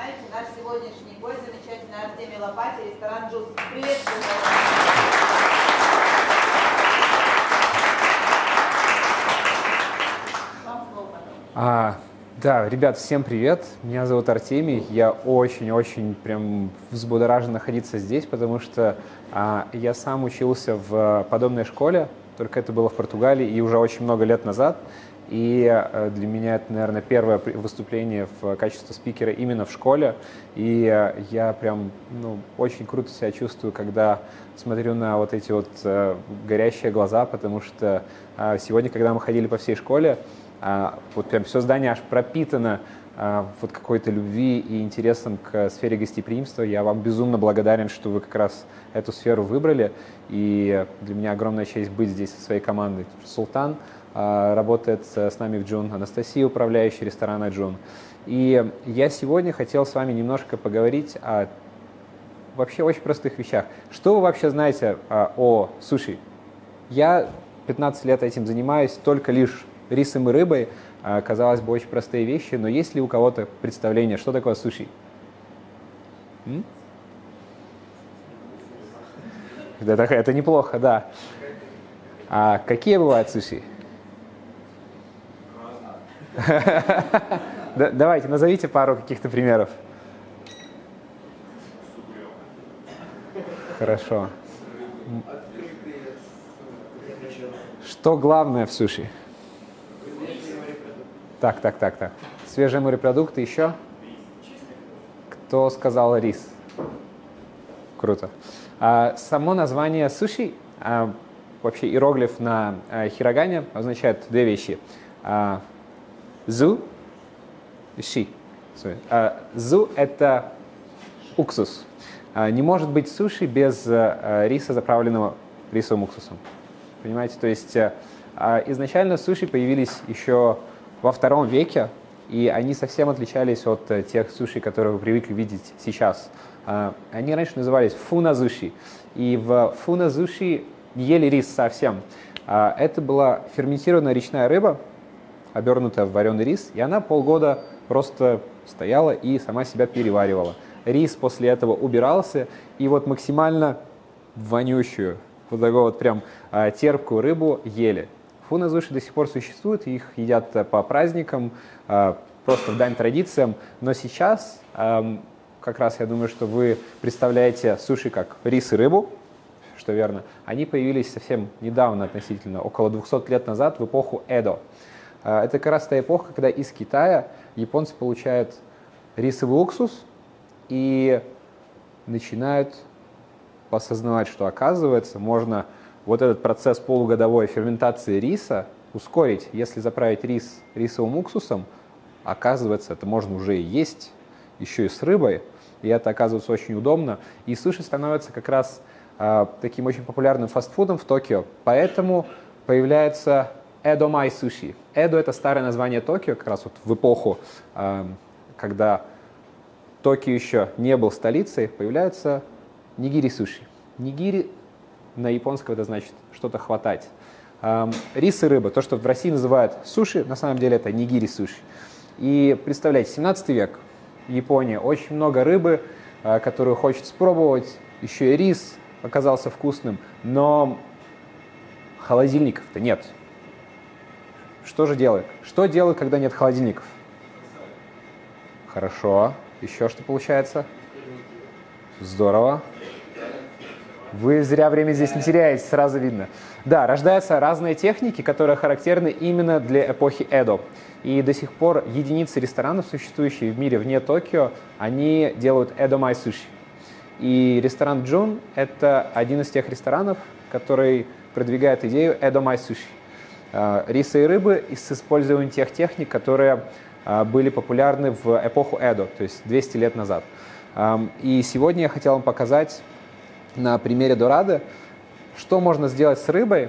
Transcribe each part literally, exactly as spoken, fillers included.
знаете, наш сегодняшний гость, замечательный Артемий Лопатин, ресторан Джун. Приветствую вас. Вам слово. А, да, ребят, всем привет. Меня зовут Артемий. Я очень-очень прям взбудоражен находиться здесь, потому что а, я сам учился в подобной школе, только это было в Португалии и уже очень много лет назад. И для меня это, наверное, первое выступление в качестве спикера именно в школе. И я прям ну, очень круто себя чувствую, когда смотрю на вот эти вот горящие глаза, потому что сегодня, когда мы ходили по всей школе, вот прям все здание аж пропитано вот какой-то любви и интересом к сфере гостеприимства. Я вам безумно благодарен, что вы как раз эту сферу выбрали. И для меня огромная честь быть здесь со своей командой. Султан работает с нами в Джун, Анастасия, управляющая ресторана Джун. И я сегодня хотел с вами немножко поговорить о вообще очень простых вещах. Что вы вообще знаете о суши? Я пятнадцать лет этим занимаюсь, только лишь рисом и рыбой. Казалось бы, очень простые вещи, но есть ли у кого-то представление, что такое суши? М? Это, это неплохо, да. А какие бывают суши? Давайте, назовите пару каких-то примеров. Хорошо. Что главное в суши? Так, так, так, так. Свежие морепродукты еще? Кто сказал рис? Круто. А, само название суши, а, вообще иероглиф на а, хирогане, означает две вещи. А, Зу, ши. Зу – это уксус. Не может быть суши без риса, заправленного рисовым уксусом. Понимаете, то есть изначально суши появились еще во втором веке, и они совсем отличались от тех суши, которые вы привыкли видеть сейчас. Они раньше назывались фунадзуси, и в фунадзуси ели рис совсем. Это была ферментированная речная рыба, обернута в вареный рис, и она полгода просто стояла и сама себя переваривала. Рис после этого убирался, и вот максимально вонючую, вот такую вот прям а, терпкую рыбу ели. Фунадзуши до сих пор существуют, их едят по праздникам, а, просто в дань традициям, но сейчас а, как раз я думаю, что вы представляете суши как рис и рыбу, что верно. Они появились совсем недавно относительно, около двухсот лет назад, в эпоху Эдо. Это как раз та эпоха, когда из Китая японцы получают рисовый уксус и начинают осознавать, что, оказывается, можно вот этот процесс полугодовой ферментации риса ускорить. Если заправить рис рисовым уксусом, оказывается, это можно уже и есть, еще и с рыбой. И это, оказывается, очень удобно. И суши становится как раз э, таким очень популярным фастфудом в Токио. Поэтому появляется Эдомаэ-дзуси. Эдо – это старое название Токио, как раз вот в эпоху, когда Токио еще не был столицей, появляются нигири-суши. Нигири на японском это значит что-то хватать. Рис и рыба, то, что в России называют суши, на самом деле это нигири-суши. И представляете, семнадцатый век, Япония, очень много рыбы, которую хочется пробовать, еще и рис оказался вкусным, но холодильников-то нет. Что же делают? Что делают, когда нет холодильников? Хорошо. Еще что получается? Здорово. Вы зря время здесь не теряете, сразу видно. Да, рождаются разные техники, которые характерны именно для эпохи Эдо. И до сих пор единицы ресторанов, существующие в мире вне Токио, они делают эдомаэ-суши. И ресторан Джун – это один из тех ресторанов, который продвигает идею эдомаэ-суши. Риса и рыбы с использованием тех техник, которые были популярны в эпоху Эдо, то есть двести лет назад. И сегодня я хотел вам показать на примере Дорады, что можно сделать с рыбой,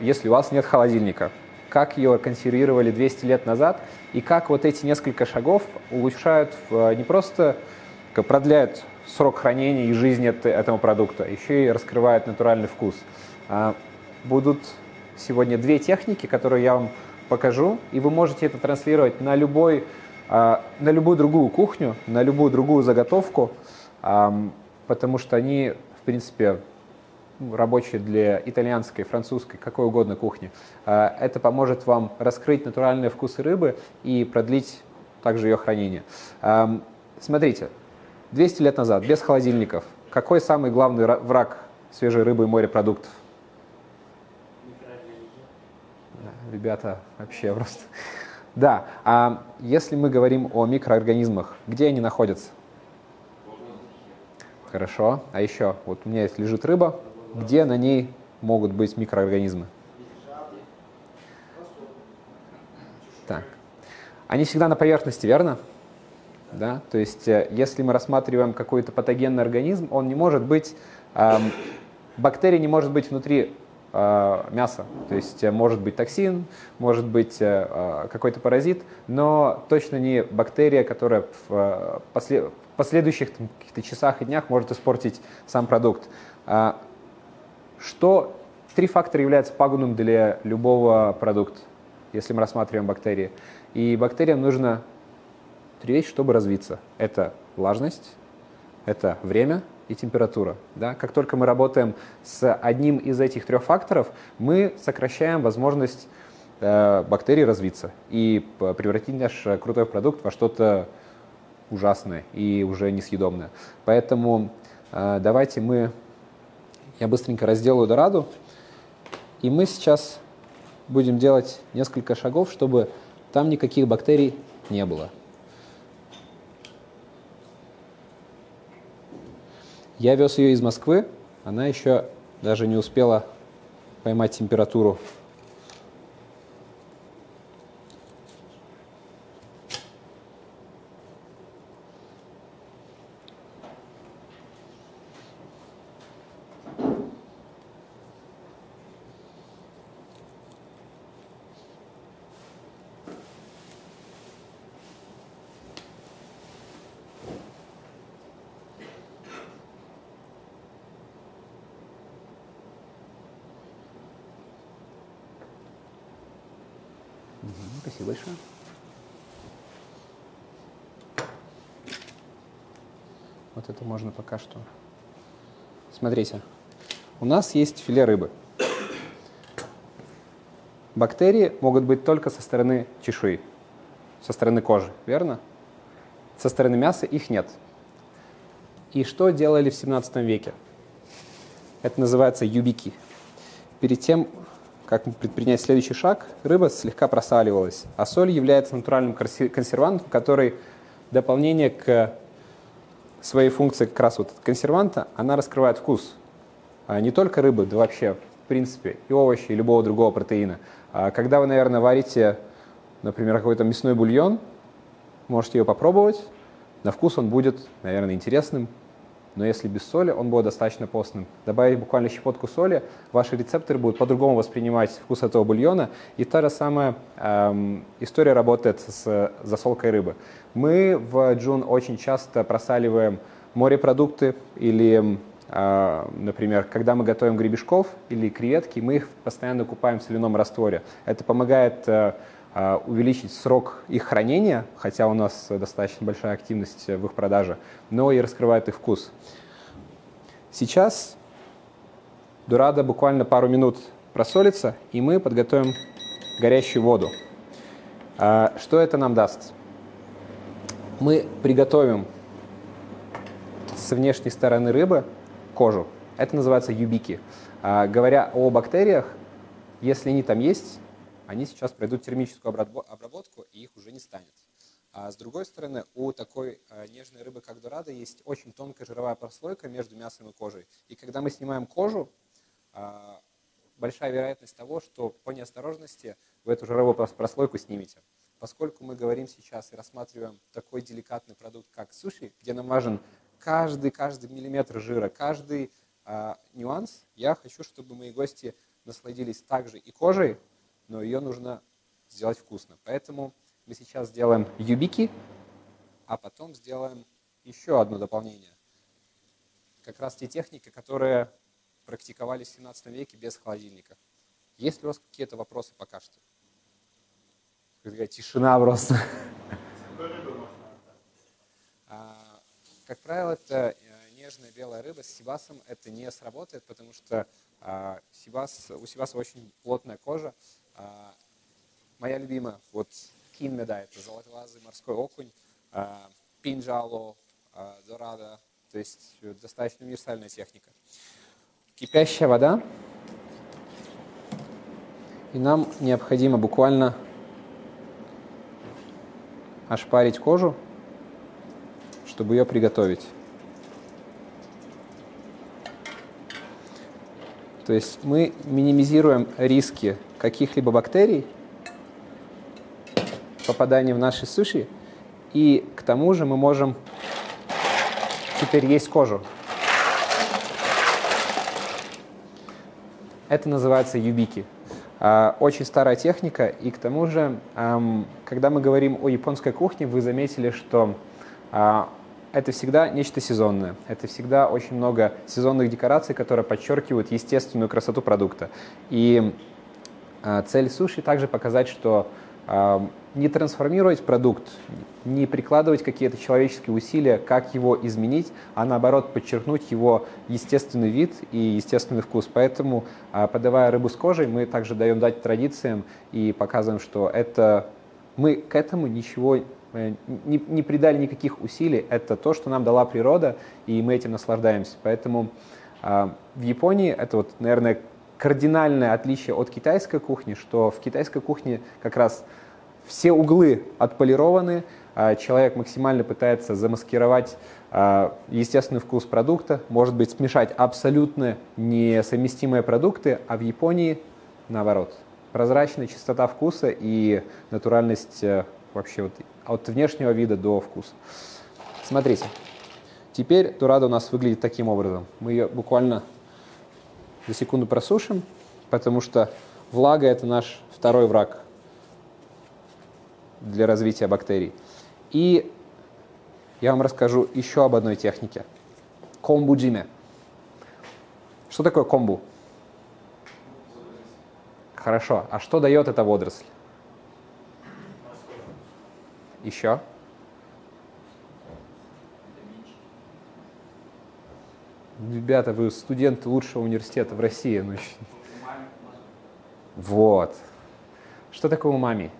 если у вас нет холодильника, как ее консервировали двести лет назад и как вот эти несколько шагов улучшают, не просто продляют срок хранения и жизни этого продукта, еще и раскрывают натуральный вкус. Будут сегодня две техники, которые я вам покажу, и вы можете это транслировать на любой на любую другую кухню, на любую другую заготовку, потому что они, в принципе, рабочие для итальянской, французской, какой угодно кухни. Это поможет вам раскрыть натуральные вкусы рыбы и продлить также ее хранение. Смотрите, двести лет назад, без холодильников, какой самый главный враг свежей рыбы и морепродуктов? Ребята, вообще просто... Да, а если мы говорим о микроорганизмах, где они находятся? Хорошо, а еще, вот у меня есть лежит рыба, где на ней могут быть микроорганизмы? Так, они всегда на поверхности, верно? Да, то есть если мы рассматриваем какой-то патогенный организм, он не может быть, эм, бактерия не может быть внутри э, мяса, то есть может быть токсин, может быть э, какой-то паразит, но точно не бактерия, которая в, после, в последующих там, каких-то часах и днях может испортить сам продукт. Э, что три фактора являются пагубным для любого продукта, если мы рассматриваем бактерии, и бактериям нужно три вещи, чтобы развиться. Это влажность, это время и температура. Да? Как только мы работаем с одним из этих трех факторов, мы сокращаем возможность э, бактерий развиться и превратить наш крутой продукт во что-то ужасное и уже несъедобное. Поэтому э, давайте мы... Я быстренько разделаю Дораду. И мы сейчас будем делать несколько шагов, чтобы там никаких бактерий не было. Я вез ее из Москвы, она еще даже не успела поймать температуру. Спасибо большое. Вот это можно пока что. Смотрите, у нас есть филе рыбы. Бактерии могут быть только со стороны чешуи, со стороны кожи, верно? Со стороны мяса их нет. И что делали в семнадцатом веке? Это называется юбики. Перед тем как предпринять следующий шаг, рыба слегка просаливалась, а соль является натуральным консервантом, который в дополнение к своей функции как раз вот консерванта, она раскрывает вкус не только рыбы, да вообще, в принципе, и овощи, и любого другого протеина. Когда вы, наверное, варите, например, какой-то мясной бульон, можете ее попробовать, на вкус он будет, наверное, интересным, но если без соли, он будет достаточно постным. Добавить буквально щепотку соли, ваши рецепторы будут по-другому воспринимать вкус этого бульона. И та же самая эм, история работает с засолкой рыбы. Мы в Джун очень часто просаливаем морепродукты или, э, например, когда мы готовим гребешков или креветки, мы их постоянно купаем в соляном растворе. Это помогает э, увеличить срок их хранения, хотя у нас достаточно большая активность в их продаже, но и раскрывает их вкус. Сейчас Дорада буквально пару минут просолится, и мы подготовим горячую воду. Что это нам даст? Мы приготовим с внешней стороны рыбы кожу. Это называется юбики. Говоря о бактериях, если они там есть, они сейчас пройдут термическую обработку, и их уже не станет. А с другой стороны, у такой нежной рыбы, как Дорада, есть очень тонкая жировая прослойка между мясом и кожей. И когда мы снимаем кожу, большая вероятность того, что по неосторожности вы эту жировую прослойку снимете. Поскольку мы говорим сейчас и рассматриваем такой деликатный продукт, как суши, где нам важен каждый-каждый миллиметр жира, каждый нюанс, я хочу, чтобы мои гости насладились также и кожей, но ее нужно сделать вкусно. Поэтому мы сейчас сделаем юбики, а потом сделаем еще одно дополнение. Как раз те техники, которые практиковались в семнадцатом веке без холодильника. Есть ли у вас какие-то вопросы пока что? Тишина просто. А, как правило, это нежная белая рыба. С сибасом это не сработает, потому что а, сибас, у сибаса очень плотная кожа. А, моя любимая, вот кинме, да, это золотолазый морской окунь, а, пинджало, а, дорада, то есть достаточно универсальная техника. Кипящая вода. И нам необходимо буквально ошпарить кожу, чтобы ее приготовить. То есть мы минимизируем риски каких-либо бактерий, попадания в наши суши, и к тому же мы можем теперь есть кожу. Это называется юбики. Очень старая техника, и к тому же, когда мы говорим о японской кухне, вы заметили, что это всегда нечто сезонное. Это всегда очень много сезонных декораций, которые подчеркивают естественную красоту продукта. И цель суши также показать, что не трансформировать продукт, не прикладывать какие-то человеческие усилия, как его изменить, а наоборот подчеркнуть его естественный вид и естественный вкус. Поэтому, подавая рыбу с кожей, мы также даем дать традициям и показываем, что это мы к этому ничего не, не придали никаких усилий. Это то, что нам дала природа, и мы этим наслаждаемся. Поэтому в Японии это, вот, наверное, кардинальное отличие от китайской кухни, что в китайской кухне как раз все углы отполированы, человек максимально пытается замаскировать естественный вкус продукта, может быть, смешать абсолютно несовместимые продукты, а в Японии наоборот. Прозрачная чистота вкуса и натуральность вообще вот от внешнего вида до вкуса. Смотрите, теперь дорада у нас выглядит таким образом. Мы ее буквально за секунду просушим, потому что влага – это наш второй враг для развития бактерий. И я вам расскажу еще об одной технике – комбудзимэ. Что такое комбу? Хорошо. А что дает эта водоросль? Еще? Ребята, вы студенты лучшего университета в России. Ну, вот. Что такое умами?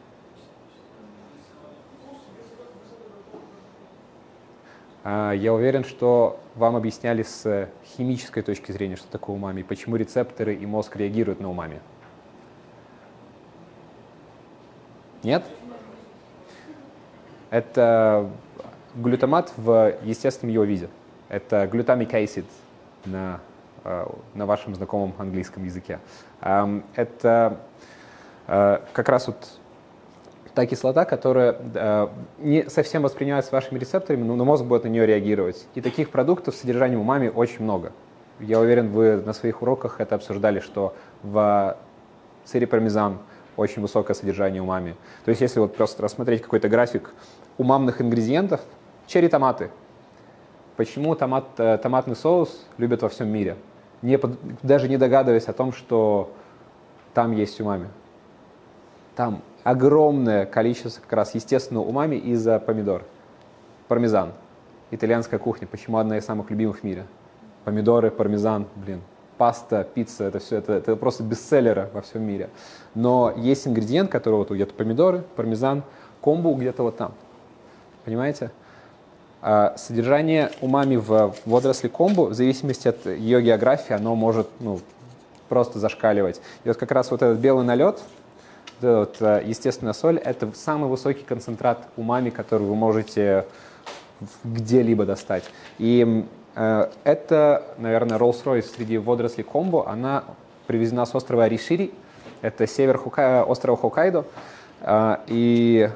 А, я уверен, что вам объясняли с химической точки зрения, что такое умами, почему рецепторы и мозг реагируют на умами. Нет? Это глютамат в естественном его виде. Это глютамик acid на, на вашем знакомом английском языке. Это как раз вот та кислота, которая не совсем воспринимается вашими рецепторами, но мозг будет на нее реагировать. И таких продуктов с содержанием умами очень много. Я уверен, вы на своих уроках это обсуждали, что в сыре пармезан очень высокое содержание умами. То есть если вот просто рассмотреть какой-то график умамных ингредиентов, черри-томаты. Почему томат, томатный соус любят во всем мире, не под, даже не догадываясь о том, что там есть умами. Там огромное количество как раз естественного умами из-за помидор. Пармезан. Итальянская кухня. Почему одна из самых любимых в мире? Помидоры, пармезан, блин. Паста, пицца, это все, это, это просто бестселлеры во всем мире. Но есть ингредиент, который вот где-то помидоры, пармезан, комбу где-то вот там. Понимаете? Содержание умами в водоросли комбу, в зависимости от ее географии, оно может, ну, просто зашкаливать. И вот как раз вот этот белый налет, вот эта вот естественная соль, это самый высокий концентрат умами, который вы можете где-либо достать. И это, наверное, Rolls-Royce среди водорослей комбо. Она привезена с острова Аришири, это север Хокка... острова Хоккайдо. И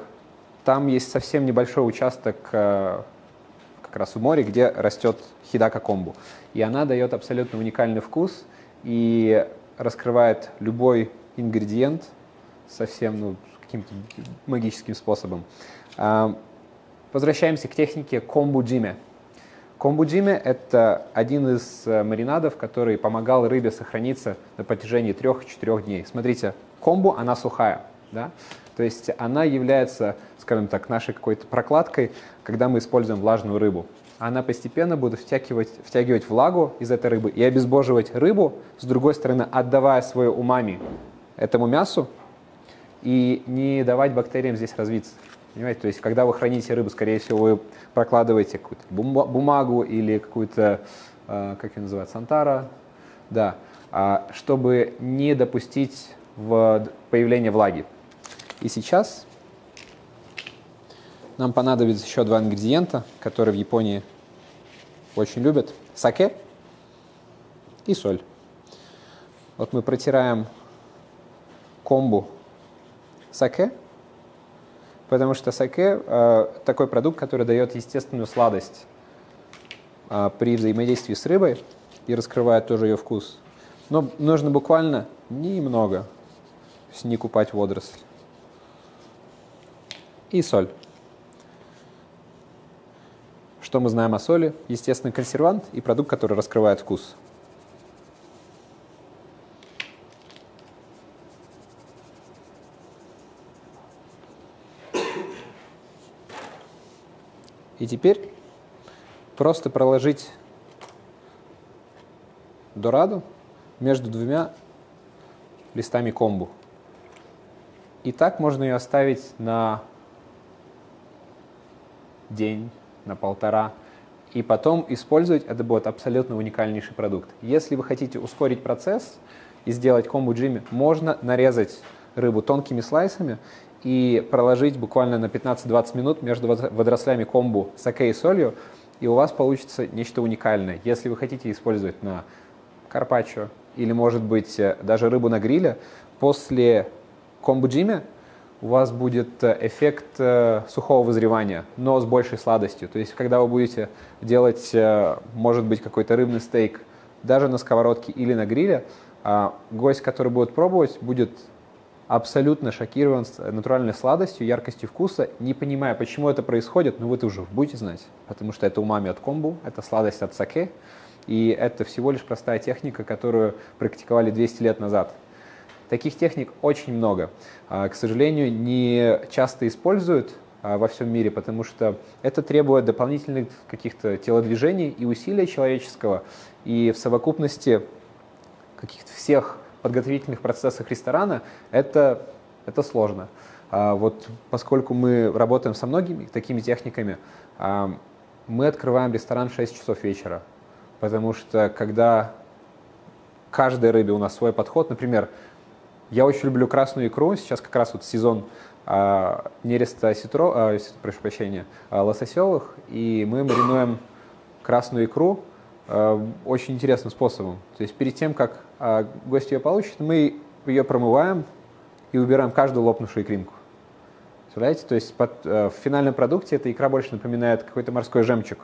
там есть совсем небольшой участок как раз в море, где растет хидака комбу. И она дает абсолютно уникальный вкус и раскрывает любой ингредиент совсем, ну, каким-то магическим способом. Возвращаемся к технике комбудзимэ. Комбудзимэ – это один из маринадов, который помогал рыбе сохраниться на протяжении трех-четырех дней. Смотрите, комбу, она сухая, да? То есть она является, скажем так, нашей какой-то прокладкой, когда мы используем влажную рыбу. Она постепенно будет втягивать, втягивать влагу из этой рыбы и обезвоживать рыбу, с другой стороны, отдавая свое умами этому мясу и не давать бактериям здесь развиться. Понимаете? То есть, когда вы храните рыбу, скорее всего, вы прокладываете какую-то бумагу или какую-то, как ее называют, сантара, да, чтобы не допустить появления влаги. И сейчас нам понадобится еще два ингредиента, которые в Японии очень любят. Саке и соль. Вот мы протираем комбу саке, потому что саке э, такой продукт, который дает естественную сладость э, при взаимодействии с рыбой и раскрывает тоже ее вкус. Но нужно буквально немного, то есть не купать водоросль. И соль. Что мы знаем о соли? Естественно, консервант и продукт, который раскрывает вкус. И теперь просто проложить дораду между двумя листами комбу. И так можно ее оставить на день, на полтора, и потом использовать. Это будет абсолютно уникальнейший продукт. Если вы хотите ускорить процесс и сделать комбудзимэ, можно нарезать рыбу тонкими слайсами и проложить буквально на пятнадцать-двадцать минут между водорослями комбу, саке и солью, и у вас получится нечто уникальное. Если вы хотите использовать на карпаччо или, может быть, даже рыбу на гриле, после комбудзимэ у вас будет эффект сухого вызревания, но с большей сладостью. То есть, когда вы будете делать, может быть, какой-то рыбный стейк даже на сковородке или на гриле, гость, который будет пробовать, будет абсолютно шокирован натуральной сладостью, яркостью вкуса, не понимая, почему это происходит, но вы-то уже будете знать, потому что это умами от комбу, это сладость от саке, и это всего лишь простая техника, которую практиковали двести лет назад. Таких техник очень много. К сожалению, не часто используют во всем мире, потому что это требует дополнительных каких-то телодвижений и усилия человеческого. И в совокупности каких-то всех подготовительных процессов ресторана это, это сложно. Вот поскольку мы работаем со многими такими техниками, мы открываем ресторан в шесть часов вечера, потому что когда каждой рыбе у нас свой подход, например, я очень люблю красную икру. Сейчас как раз вот сезон а, нереста ситро, а, прошу прощения, а, лососевых, и мы маринуем красную икру а, очень интересным способом. То есть перед тем, как а, гость ее получит, мы ее промываем и убираем каждую лопнувшую икринку. Представляете? То есть под, а, в финальном продукте эта икра больше напоминает какой-то морской жемчуг,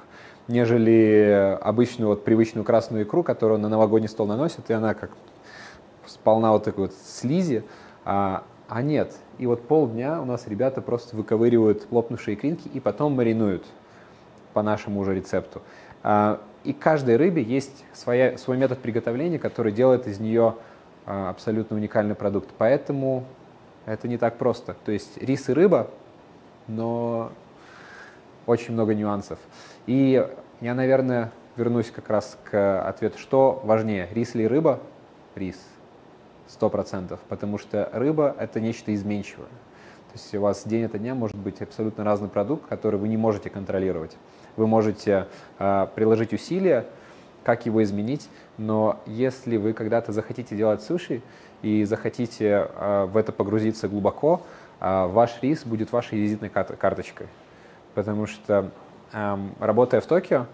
нежели обычную вот, привычную красную икру, которую на новогодний стол наносит, и она как сполна вот такой вот слизи, а, а нет. И вот полдня у нас ребята просто выковыривают лопнувшие икринки и потом маринуют по нашему уже рецепту. А, и каждой рыбе есть своя, свой метод приготовления, который делает из нее а, абсолютно уникальный продукт. Поэтому это не так просто. То есть рис и рыба, но очень много нюансов. И я, наверное, вернусь как раз к ответу, что важнее, рис или рыба? Рис. сто процентов, потому что рыба – это нечто изменчивое. То есть у вас день ото дня может быть абсолютно разный продукт, который вы не можете контролировать. Вы можете э, приложить усилия, как его изменить, но если вы когда-то захотите делать суши и захотите э, в это погрузиться глубоко, э, ваш рис будет вашей визитной карточкой. Потому что, э, работая в Токио,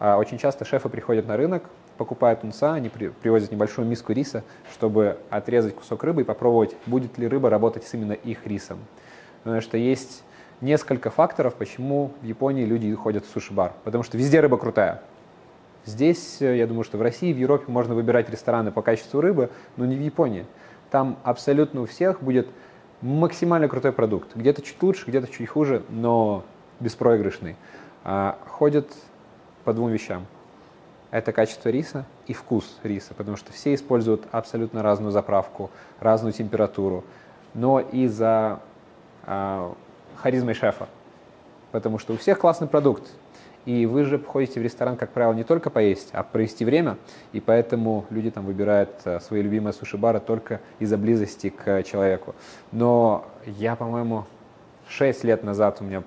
э, очень часто шефы приходят на рынок, покупают тунца, они привозят небольшую миску риса, чтобы отрезать кусок рыбы и попробовать, будет ли рыба работать с именно их рисом. Потому что есть несколько факторов, почему в Японии люди ходят в суши-бар. Потому что везде рыба крутая. Здесь, я думаю, что в России, в Европе можно выбирать рестораны по качеству рыбы, но не в Японии. Там абсолютно у всех будет максимально крутой продукт. Где-то чуть лучше, где-то чуть хуже, но беспроигрышный. Ходят по двум вещам. Это качество риса и вкус риса, потому что все используют абсолютно разную заправку, разную температуру. Но из-за э, харизмой шефа, потому что у всех классный продукт. И вы же ходите в ресторан, как правило, не только поесть, а провести время, и поэтому люди там выбирают свои любимые суши-бары только из-за близости к человеку. Но я, по-моему, шесть лет назад у меня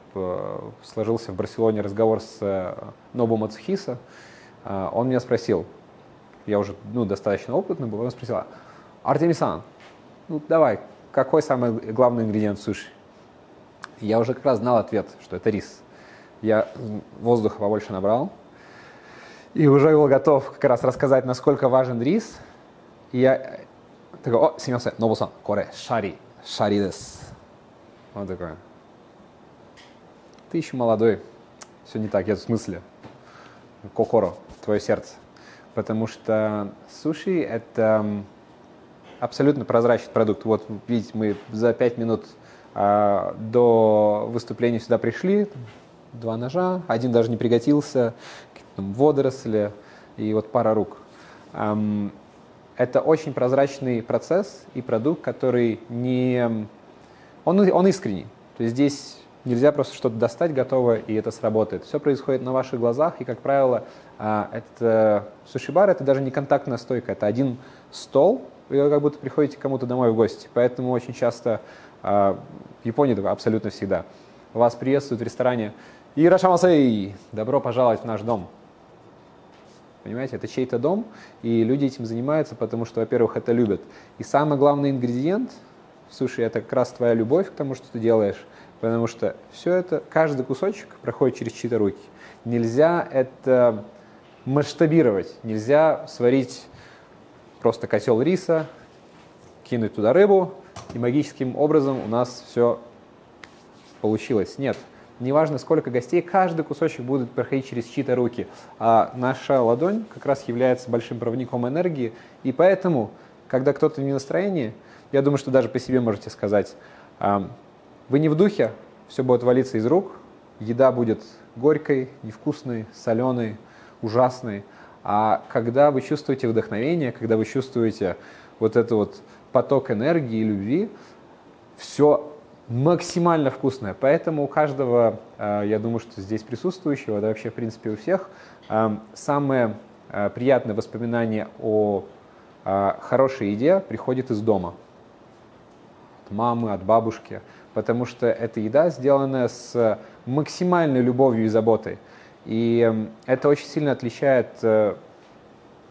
сложился в Барселоне разговор с Нобу Мацухиса. Он меня спросил, я уже ну, достаточно опытный был, он спросил: Артемий-сан, ну давай, какой самый главный ингредиент в суши? Я уже как раз знал ответ, что это рис. Я воздуха побольше набрал и уже был готов как раз рассказать, насколько важен рис. И я такой: о, Семён-сан, Нобу-сан, коре, шари, шари дес. Он такой: ты еще молодой, все не так, я в смысле, кокоро, твое сердце. Потому что суши — это абсолютно прозрачный продукт. Вот видите, мы за пять минут а, до выступления сюда пришли. Два ножа, один даже не пригодился, там водоросли и вот пара рук. Это очень прозрачный процесс и продукт, который не... Он, он искренний. То есть здесь нельзя просто что-то достать готовое, и это сработает. Все происходит на ваших глазах, и, как правило, это суши-бар — это даже не контактная стойка, это один стол, и вы как будто приходите к кому-то домой в гости. Поэтому очень часто в Японии абсолютно всегда вас приветствуют в ресторане: «Ирошамасэй! Добро пожаловать в наш дом!» Понимаете, это чей-то дом, и люди этим занимаются, потому что, во-первых, это любят. И самый главный ингредиент в суши — это как раз твоя любовь к тому, что ты делаешь, потому что все это, каждый кусочек проходит через чьи-то руки. Нельзя это масштабировать, нельзя сварить просто котел риса, кинуть туда рыбу, и магическим образом у нас все получилось. Нет, неважно, сколько гостей, каждый кусочек будет проходить через чьи-то руки. А наша ладонь как раз является большим проводником энергии, и поэтому, когда кто-то не в настроении, я думаю, что даже по себе можете сказать: вы не в духе, все будет валиться из рук, еда будет горькой, невкусной, соленой, ужасной. А когда вы чувствуете вдохновение, когда вы чувствуете вот этот вот поток энергии и любви, все максимально вкусное. Поэтому у каждого, я думаю, что здесь присутствующего, да вообще в принципе у всех, самое приятное воспоминание о хорошей еде приходит из дома. От мамы, от бабушки. Потому что эта еда сделана с максимальной любовью и заботой. И это очень сильно отличает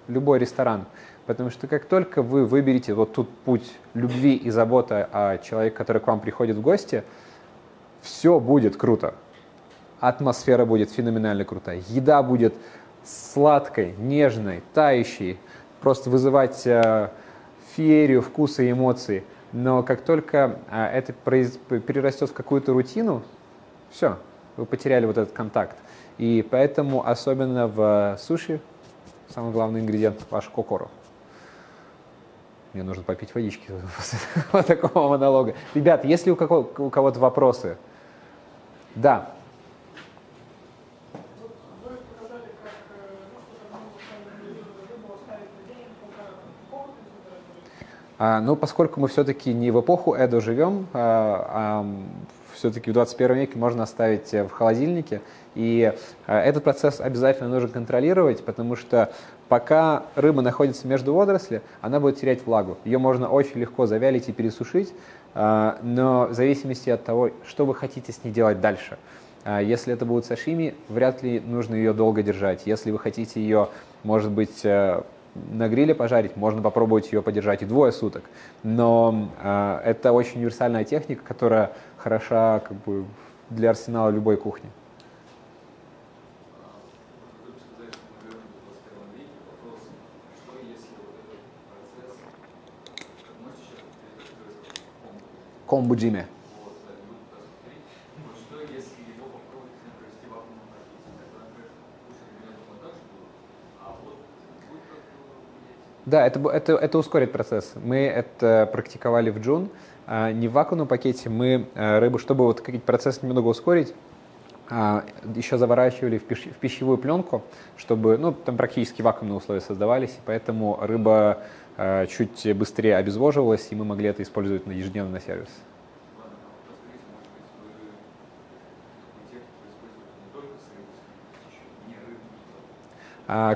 любой ресторан. Потому что как только вы выберете вот тут путь любви и заботы о человеке, который к вам приходит в гости, все будет круто. Атмосфера будет феноменально крутая. Еда будет сладкой, нежной, тающей, просто вызывать э, феерию вкуса и эмоций. Но как только э, это произ... перерастет в какую-то рутину, все, вы потеряли вот этот контакт. И поэтому особенно в суши самый главный ингредиент — ваш кокоро. Мне нужно попить водички после такого монолога. Ребят, если у кого-то вопросы? Да. Вы показали, как можно. Ну, поскольку мы все-таки не в эпоху Эдо живем, а все-таки в двадцать первом веке можно оставить в холодильнике. И этот процесс обязательно нужно контролировать, потому что пока рыба находится между водоросли, она будет терять влагу. Ее можно очень легко завялить и пересушить, но в зависимости от того, что вы хотите с ней делать дальше. Если это будет сашими, вряд ли нужно ее долго держать. Если вы хотите ее, может быть, на гриле пожарить, можно попробовать ее подержать и двое суток. Но это очень универсальная техника, которая хороша как бы для арсенала любой кухни. Комбудзимэ. Да, это, это, это ускорит процесс. Мы это практиковали в Джун. Не в вакуумном пакете, мы рыбу, чтобы вот процесс немного ускорить, еще заворачивали в, пищ, в пищевую пленку, чтобы, ну, там практически вакуумные условия создавались, и поэтому рыба чуть быстрее обезвоживалась, и мы могли это использовать ежедневно на сервис.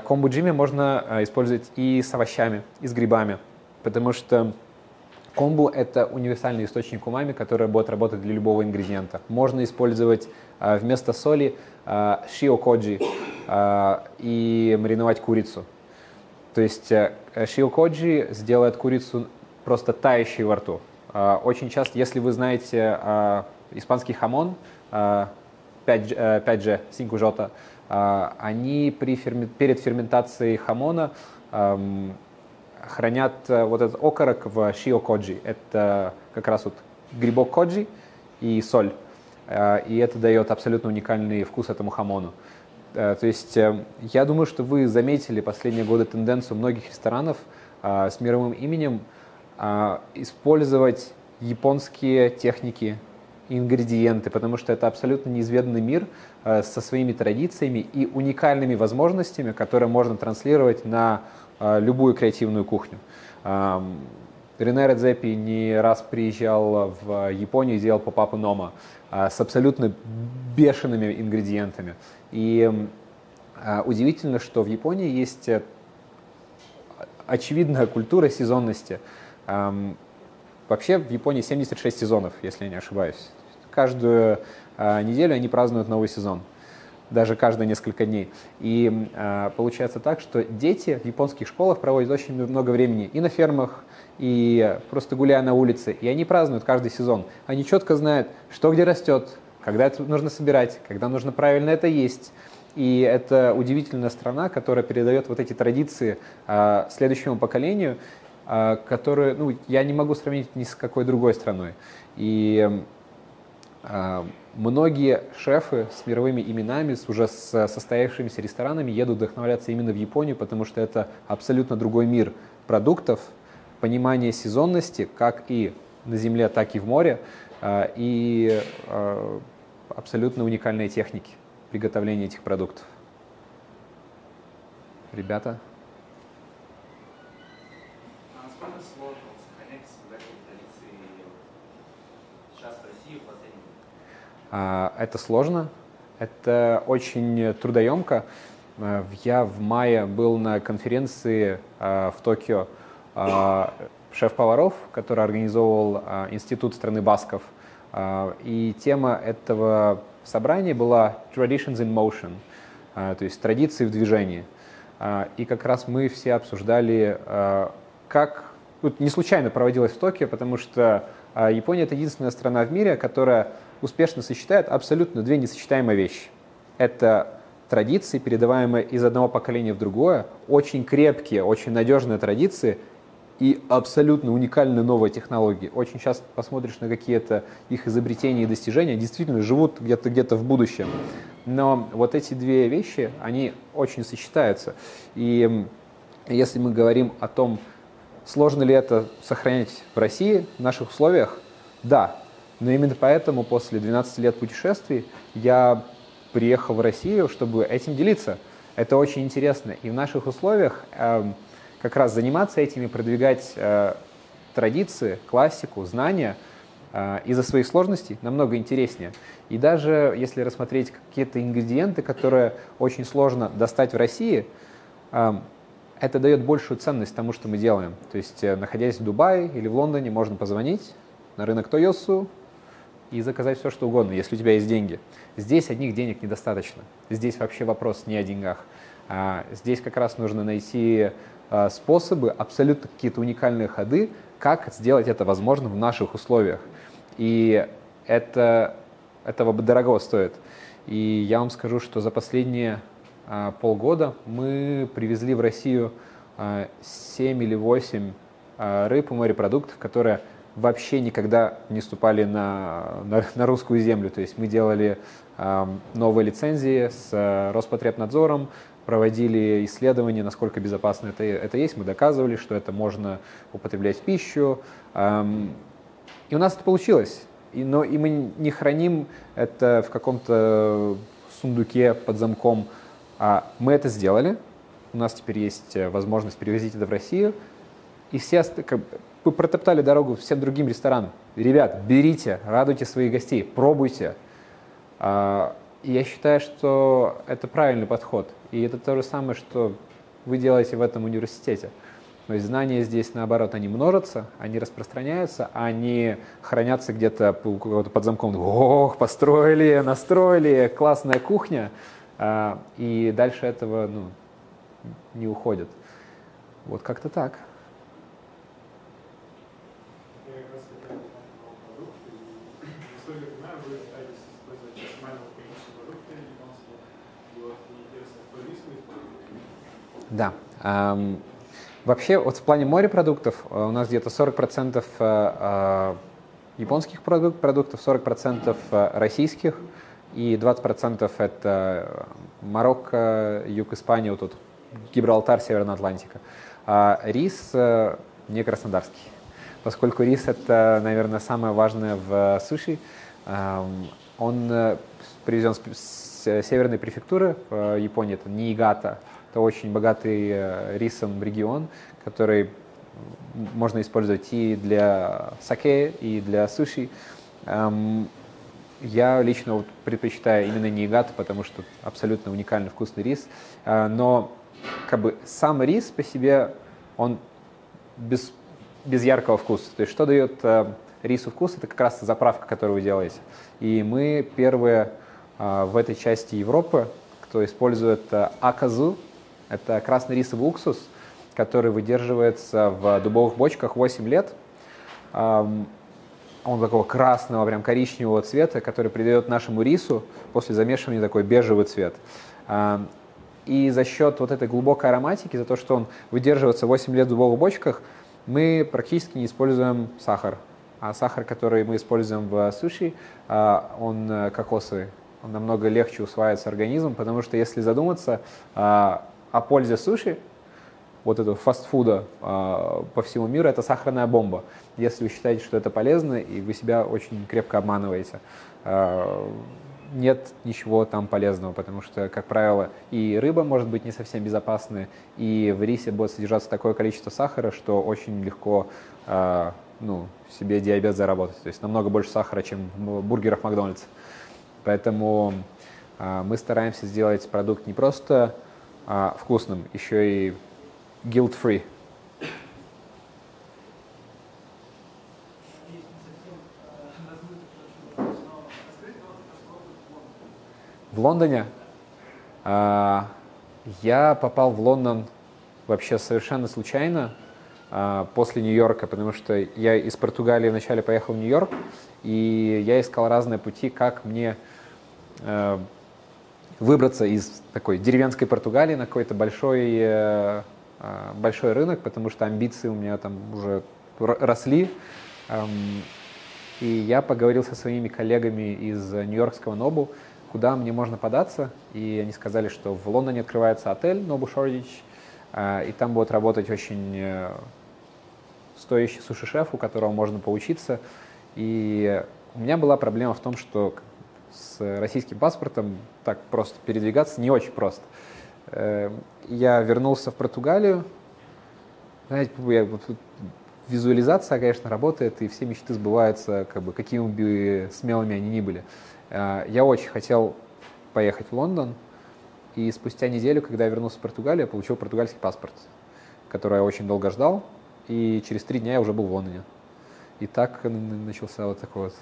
Комбудзимэ можно использовать и с овощами, и с грибами, потому что комбу – это универсальный источник умами, который будет работать для любого ингредиента. Можно использовать вместо соли шио-коджи и мариновать курицу. То есть шио-коджи сделает курицу просто тающей во рту. Очень часто, если вы знаете испанский хамон пять джи, синку жота, они при ферме... перед ферментацией хамона эм, хранят вот этот окорок в шио-коджи. Это как раз вот грибок коджи и соль. Э, и это дает абсолютно уникальный вкус этому хамону. Э, то есть э, я думаю, что вы заметили последние годы тенденцию многих ресторанов э, с мировым именем э, использовать японские техники, ингредиенты, потому что это абсолютно неизведанный мир э, со своими традициями и уникальными возможностями, которые можно транслировать на э, любую креативную кухню. Эм, Рене Редзепи не раз приезжал в Японию и делал поп-апы Нома э, с абсолютно бешеными ингредиентами. И э, удивительно, что в Японии есть очевидная культура сезонности. Эм, Вообще в Японии семьдесят шесть сезонов, если я не ошибаюсь. Каждую э, неделю они празднуют новый сезон, даже каждые несколько дней. И э, получается так, что дети в японских школах проводят очень много времени и на фермах, и просто гуляя на улице. И они празднуют каждый сезон. Они четко знают, что где растет, когда это нужно собирать, когда нужно правильно это есть. И это удивительная страна, которая передает вот эти традиции э, следующему поколению, которые, ну, я не могу сравнить ни с какой другой страной. И э, многие шефы с мировыми именами, с уже с состоявшимися ресторанами едут вдохновляться именно в Японию, потому что это абсолютно другой мир продуктов, понимание сезонности, как и на земле, так и в море, э, и э, абсолютно уникальные техники приготовления этих продуктов. Ребята? Это сложно, это очень трудоемко. Я в мае был на конференции в Токио шеф-поваров, который организовывал институт страны басков. И тема этого собрания была «Traditions in Motion», то есть «Традиции в движении». И как раз мы все обсуждали, как... Не случайно проводилось в Токио, потому что Япония – это единственная страна в мире, которая успешно сочетает абсолютно две несочетаемые вещи. Это традиции, передаваемые из одного поколения в другое, очень крепкие, очень надежные традиции и абсолютно уникальные новые технологии. Очень часто посмотришь на какие-то их изобретения и достижения, действительно живут где-то где-то в будущем. Но вот эти две вещи, они очень сочетаются. И если мы говорим о том, сложно ли это сохранять в России, в наших условиях, да. Но именно поэтому после двенадцати лет путешествий я приехал в Россию, чтобы этим делиться. Это очень интересно. И в наших условиях э, как раз заниматься этим и продвигать э, традиции, классику, знания э, из-за своих сложностей намного интереснее. И даже если рассмотреть какие-то ингредиенты, которые очень сложно достать в России, э, это дает большую ценность тому, что мы делаем. То есть, э, находясь в Дубае или в Лондоне, можно позвонить на рынок Toyosu и заказать все, что угодно, если у тебя есть деньги. Здесь одних денег недостаточно. Здесь вообще вопрос не о деньгах. Здесь как раз нужно найти способы, абсолютно какие-то уникальные ходы, как сделать это возможным в наших условиях. И это, этого дорого стоит. И я вам скажу, что за последние полгода мы привезли в Россию семь или восемь рыб и морепродуктов, которые вообще никогда не ступали на, на, на русскую землю. То есть мы делали э, новые лицензии с э, Роспотребнадзором, проводили исследования, насколько безопасно это, это есть. Мы доказывали, что это можно употреблять в пищу. Эм, и у нас это получилось. И, но и мы не храним это в каком-то сундуке под замком. А мы это сделали. У нас теперь есть возможность перевозить это в Россию. И все... Как, вы протоптали дорогу всем другим ресторанам. Ребят, берите, радуйте своих гостей, пробуйте. Я считаю, что это правильный подход. И это то же самое, что вы делаете в этом университете. То есть знания здесь, наоборот, они множатся, они распространяются, они хранятся где-то под замком. Ох, построили, настроили, классная кухня. И дальше этого ну, не уходит. Вот как-то так. Да. Вообще, вот в плане морепродуктов у нас где-то сорок процентов японских продуктов, сорок процентов российских и двадцать процентов это Марокко, юг Испании, вот тут Гибралтар, Северная Атлантика. Рис не краснодарский, поскольку рис это, наверное, самое важное в суши. Он привезен с северной префектуры в Японии, это Ниигата. Это очень богатый рисом регион, который можно использовать и для саке, и для суши. Я лично вот предпочитаю именно Ниигата, потому что абсолютно уникальный вкусный рис. Но как бы сам рис по себе, он без, без яркого вкуса. То есть что дает рису вкус, это как раз заправка, которую вы делаете. И мы первые в этой части Европы, кто использует аказу. Это красный рисовый уксус, который выдерживается в дубовых бочках восемь лет. Он такого красного, прям коричневого цвета, который придает нашему рису после замешивания такой бежевый цвет. И за счет вот этой глубокой ароматики, за то, что он выдерживается восемь лет в дубовых бочках, мы практически не используем сахар. А сахар, который мы используем в суши, он кокосовый. Он намного легче усваивается организмом, потому что если задуматься, о пользе суши, вот этого фастфуда э, по всему миру, это сахарная бомба. Если вы считаете, что это полезно, и вы себя очень крепко обманываете, э, нет ничего там полезного, потому что, как правило, и рыба может быть не совсем безопасная, и в рисе будет содержаться такое количество сахара, что очень легко э, ну, себе диабет заработать. То есть намного больше сахара, чем в бургерах Макдональдса. Поэтому э, мы стараемся сделать продукт не просто... А, вкусным, еще и guilt-free. В Лондоне а, я попал в Лондон вообще совершенно случайно а, после Нью-Йорка, потому что я из Португалии вначале поехал в Нью-Йорк, и я искал разные пути, как мне... А, выбраться из такой деревенской Португалии на какой-то большой, большой рынок, потому что амбиции у меня там уже росли. И я поговорил со своими коллегами из нью-йоркского Нобу, куда мне можно податься. И они сказали, что в Лондоне открывается отель Нобу Шордич, и там будет работать очень стоящий суши-шеф, у которого можно поучиться. И у меня была проблема в том, что... с российским паспортом так просто передвигаться не очень просто. Я вернулся в Португалию. Знаете, я, тут визуализация, конечно, работает, и все мечты сбываются, как бы, какими бы смелыми они ни были. Я очень хотел поехать в Лондон, и спустя неделю, когда я вернулся в Португалию, я получил португальский паспорт, который я очень долго ждал, и через три дня я уже был в Лондоне. И так начался вот такой вот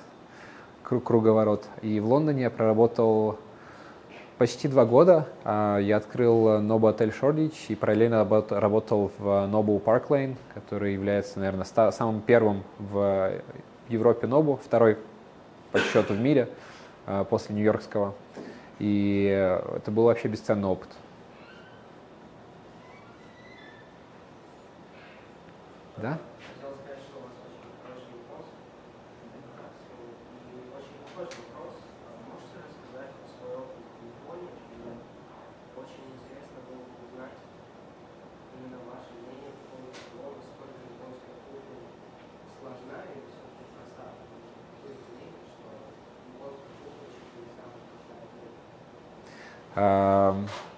круговорот. И в Лондоне я проработал почти два года. Я открыл Nobu Отель Шордич и параллельно работал в Nobu Park Lane, который является, наверное, самым первым в Европе Nobu, второй по счету в мире после нью-йоркского. И это был вообще бесценный опыт. Да?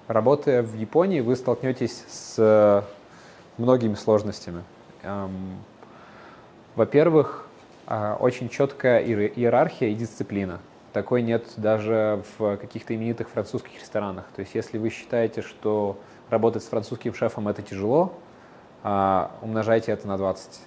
Работая в Японии, вы столкнетесь с многими сложностями. Во-первых, очень четкая иерархия и дисциплина. Такой нет даже в каких-то именитых французских ресторанах. То есть если вы считаете, что работать с французским шефом это тяжело, умножайте это на двадцать.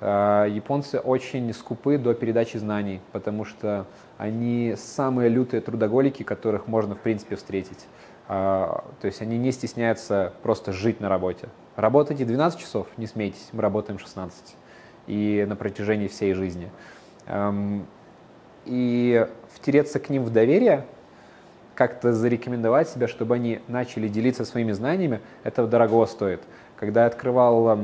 Японцы очень скупы до передачи знаний, потому что они самые лютые трудоголики, которых можно, в принципе, встретить. То есть они не стесняются просто жить на работе. Работайте двенадцать часов, не смейтесь, мы работаем шестнадцать. И на протяжении всей жизни. И втереться к ним в доверие, как-то зарекомендовать себя, чтобы они начали делиться своими знаниями, это дорого стоит. Когда я открывал э,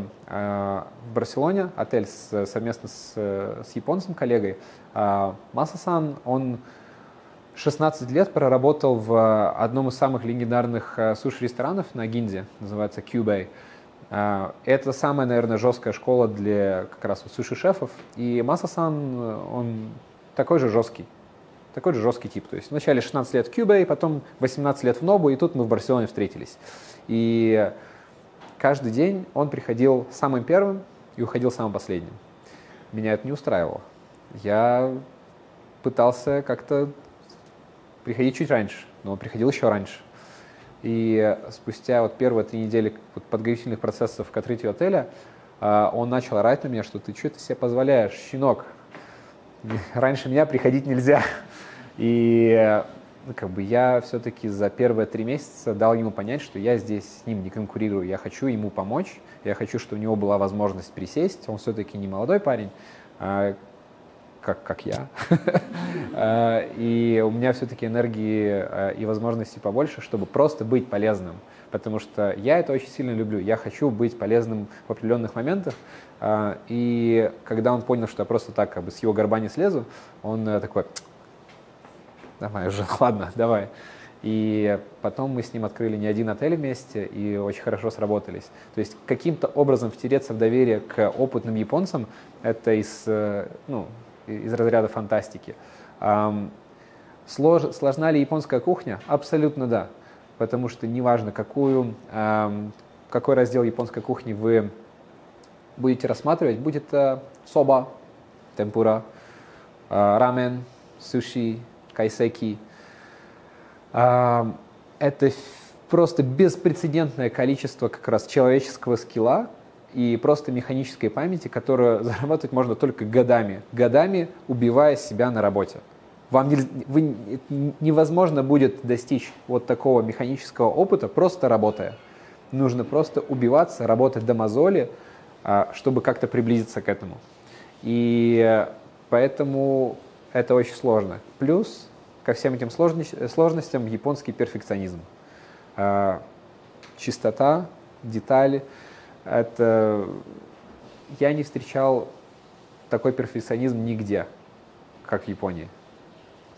в Барселоне отель с, совместно с, с японцем коллегой, э, Маса-сан, он шестнадцать лет проработал в одном из самых легендарных суши-ресторанов на Гинзе, называется Kyubey. Э, это самая, наверное, жесткая школа для как раз вот суши-шефов. И Маса-сан, он такой же жесткий, такой же жесткий тип. То есть вначале шестнадцать лет в Kyubey, потом восемнадцать лет в Нобу, и тут мы в Барселоне встретились. И каждый день он приходил самым первым и уходил самым последним. Меня это не устраивало. Я пытался как-то приходить чуть раньше, но он приходил еще раньше. И спустя вот первые три недели подготовительных процессов к открытию отеля он начал орать на меня, что ты что ты себе позволяешь, щенок? Раньше меня приходить нельзя. И ну, как бы я все-таки за первые три месяца дал ему понять, что я здесь с ним не конкурирую. Я хочу ему помочь, я хочу, чтобы у него была возможность присесть. Он все-таки не молодой парень, а как, как я. И у меня все-таки энергии и возможности побольше, чтобы просто быть полезным. Потому что я это очень сильно люблю. Я хочу быть полезным в определенных моментах. И когда он понял, что я просто так как бы с его горба не слезу, он такой... Давай уже, ладно, давай. И потом мы с ним открыли не один отель вместе и очень хорошо сработались. То есть каким-то образом втереться в доверие к опытным японцам – это из, ну, из разряда фантастики. Слож, сложна ли японская кухня? Абсолютно да. Потому что неважно, какую, какой раздел японской кухни вы будете рассматривать, будет соба, темпура, рамен, суши, кайсеки. Это просто беспрецедентное количество как раз человеческого скилла и просто механической памяти, которую зарабатывать можно только годами, годами убивая себя на работе. Вам не, вы, невозможно будет достичь вот такого механического опыта, просто работая. Нужно просто убиваться, работать до мозоли, чтобы как-то приблизиться к этому. И поэтому... Это очень сложно. Плюс ко всем этим сложностям японский перфекционизм. Чистота, детали. Это... Я не встречал такой перфекционизм нигде, как в Японии.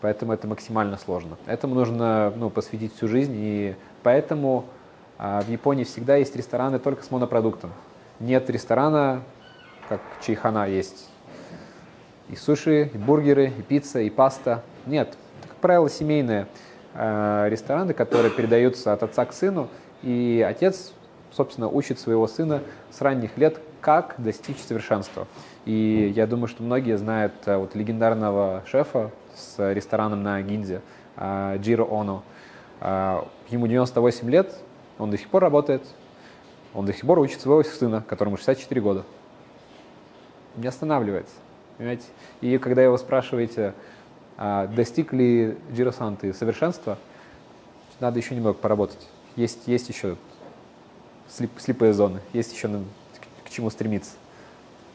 Поэтому это максимально сложно. Этому нужно, ну, посвятить всю жизнь. И поэтому в Японии всегда есть рестораны только с монопродуктом. Нет ресторана, как чайхана есть. И суши, и бургеры, и пицца, и паста. Нет, это, как правило, семейные э, рестораны, которые передаются от отца к сыну. И отец, собственно, учит своего сына с ранних лет, как достичь совершенства. И я думаю, что многие знают э, вот, легендарного шефа с рестораном на Гинзе, э, Джиро Оно. Э, ему девяносто восемь лет, он до сих пор работает, он до сих пор учит своего сына, которому шестьдесят четыре года. Не останавливается. Понимаете? И когда его спрашиваете, а, достиг ли Джиро-сан ты совершенства, надо еще немного поработать. Есть, есть еще слеп, слепые зоны, есть еще к, к чему стремиться.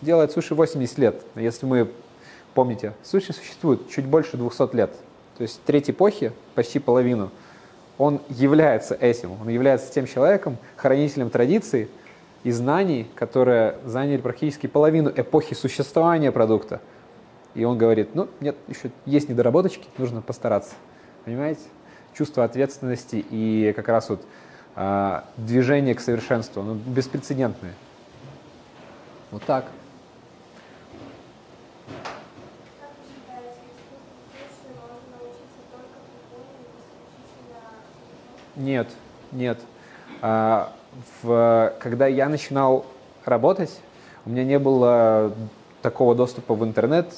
Делает суши восемьдесят лет. Если мы, помните, суши существует чуть больше двухсот лет. То есть треть эпохи, почти половину, он является этим. Он является тем человеком, хранителем традиций и знаний, которые заняли практически половину эпохи существования продукта. И он говорит, ну, нет, еще есть недоработочки, нужно постараться. Понимаете? Чувство ответственности и как раз вот э, движение к совершенству, оно беспрецедентное. Вот так. Нет, нет. В, когда я начинал работать, у меня не было такого доступа в интернет,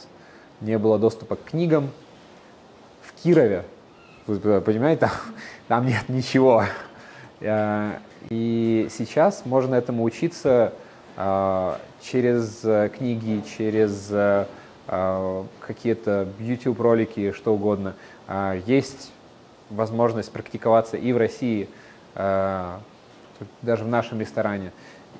не было доступа к книгам. В в Кирове, понимаете, там, там нет ничего. И сейчас можно этому учиться через книги, через какие-то YouTube-ролики, что угодно. Есть возможность практиковаться и в России, даже в нашем ресторане.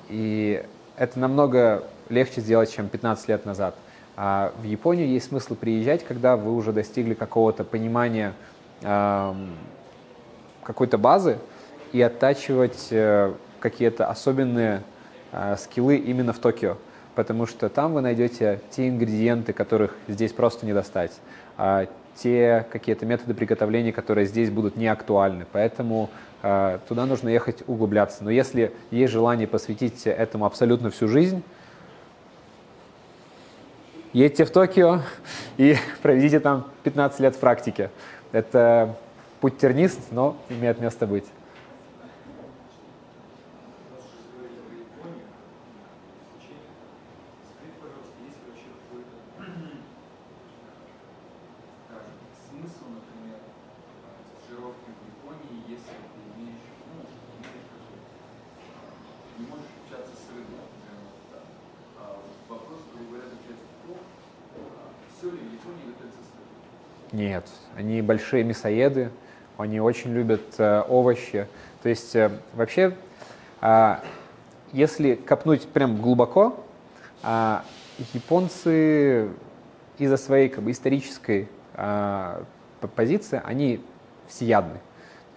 И это намного легче сделать, чем пятнадцать лет назад. А в Японию есть смысл приезжать, когда вы уже достигли какого-то понимания э, какой-то базы, и оттачивать э, какие-то особенные э, скиллы именно в Токио, потому что там вы найдете те ингредиенты, которых здесь просто не достать, э, те какие-то методы приготовления, которые здесь будут не актуальны, поэтому э, туда нужно ехать углубляться. Но если есть желание посвятить этому абсолютно всю жизнь, едьте в Токио и проведите там пятнадцать лет в практике. Это путь тернист, но имеет место быть. Нет, они большие мясоеды, они очень любят э, овощи. То есть э, вообще, э, если копнуть прям глубоко, э, японцы из-за своей как бы исторической э, позиции, они всеядны. То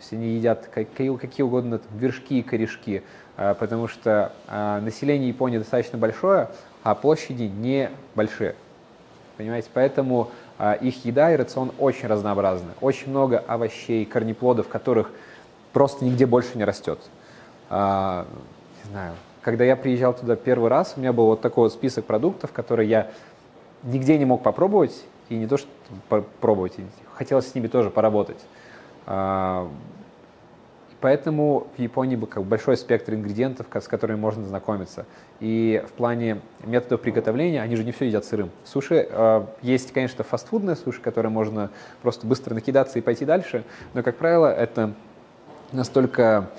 есть они едят какие, какие угодно там, вершки и корешки, э, потому что э, население Японии достаточно большое, а площади небольшие. Понимаете, поэтому э, их еда и рацион очень разнообразны. Очень много овощей, корнеплодов, которых просто нигде больше не растет. Э, не знаю, когда я приезжал туда первый раз, у меня был вот такой вот список продуктов, которые я нигде не мог попробовать, и не то что попробовать, хотелось с ними тоже поработать. Э, поэтому в Японии был как бы большой спектр ингредиентов, с которыми можно знакомиться. И в плане методов приготовления, они же не все едят сырым. Суши, э, есть, конечно, фастфудное суши, которое можно просто быстро накидаться и пойти дальше, но, как правило, это настолько